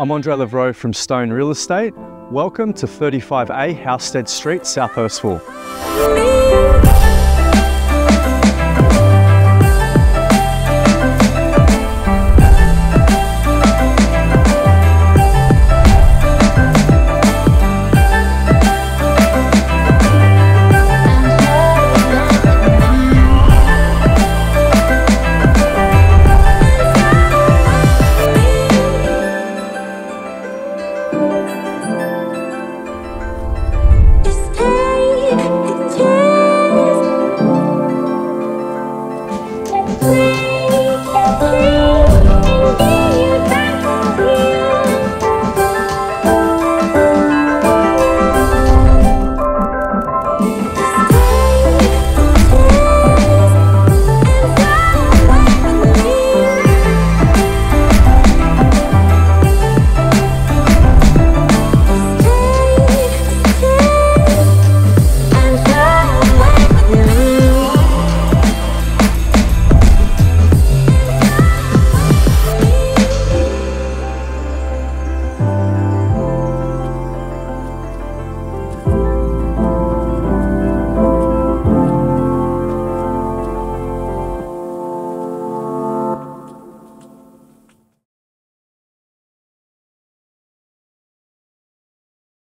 I'm Andre Lavreau from Stone Real Estate. Welcome to 35A Halstead Street, South Hurstville.